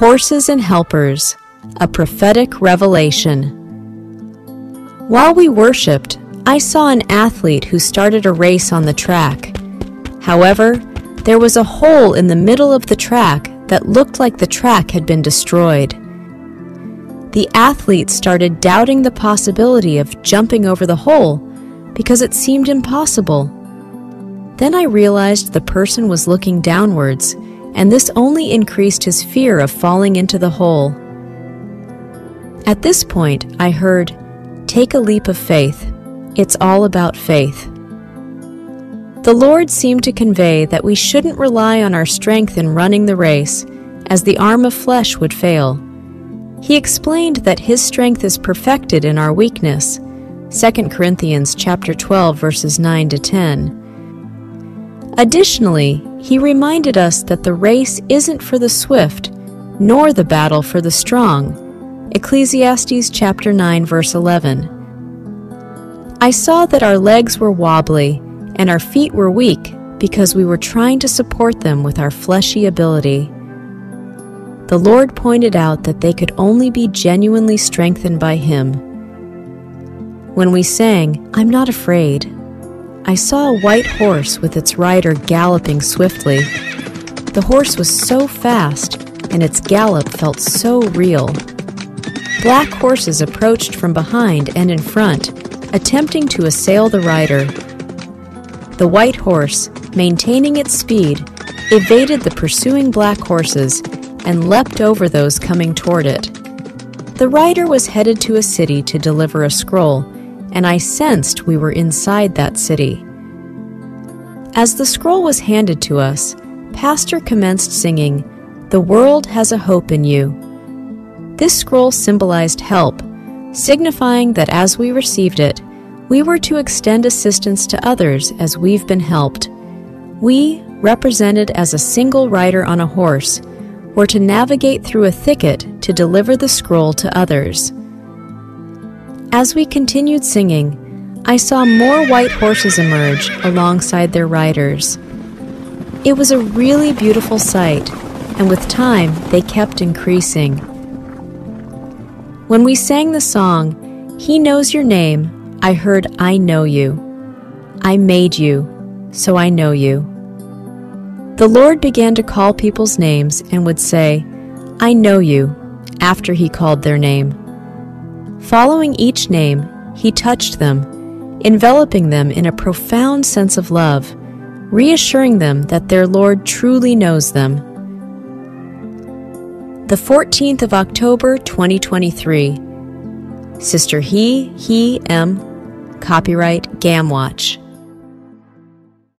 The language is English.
Horses and Helpers, a prophetic revelation. While we worshipped, I saw an athlete who started a race on the track. However, there was a hole in the middle of the track that looked like the track had been destroyed. The athlete started doubting the possibility of jumping over the hole because it seemed impossible. Then I realized the person was looking downwards, and this only increased his fear of falling into the hole. At this point, I heard, "Take a leap of faith. It's all about faith." The Lord seemed to convey that we shouldn't rely on our strength in running the race, as the arm of flesh would fail. He explained that His strength is perfected in our weakness, 2 Corinthians chapter 12, verses 9 to 10. Additionally, He reminded us that the race isn't for the swift, nor the battle for the strong, Ecclesiastes chapter 9, verse 11. I saw that our legs were wobbly and our feet were weak because we were trying to support them with our fleshy ability. The Lord pointed out that they could only be genuinely strengthened by Him. When we sang, "I'm Not Afraid," I saw a white horse with its rider galloping swiftly. The horse was so fast, and its gallop felt so real. Black horses approached from behind and in front, attempting to assail the rider. The white horse, maintaining its speed, evaded the pursuing black horses and leapt over those coming toward it. The rider was headed to a city to deliver a scroll, and I sensed we were inside that city. As the scroll was handed to us, Pastor commenced singing, "The World Has a Hope in You." This scroll symbolized help, signifying that as we received it, we were to extend assistance to others as we've been helped. We, represented as a single rider on a horse, were to navigate through a thicket to deliver the scroll to others. As we continued singing, I saw more white horses emerge alongside their riders. It was a really beautiful sight, and with time, they kept increasing. When we sang the song, "He Knows Your Name," I heard, "I know you. I made you, so I know you." The Lord began to call people's names and would say, "I know you," after He called their name. Following each name, He touched them, enveloping them in a profound sense of love, reassuring them that their Lord truly knows them. The 14th of October, 2023. Sister He, Hem. Copyright GAM Watch.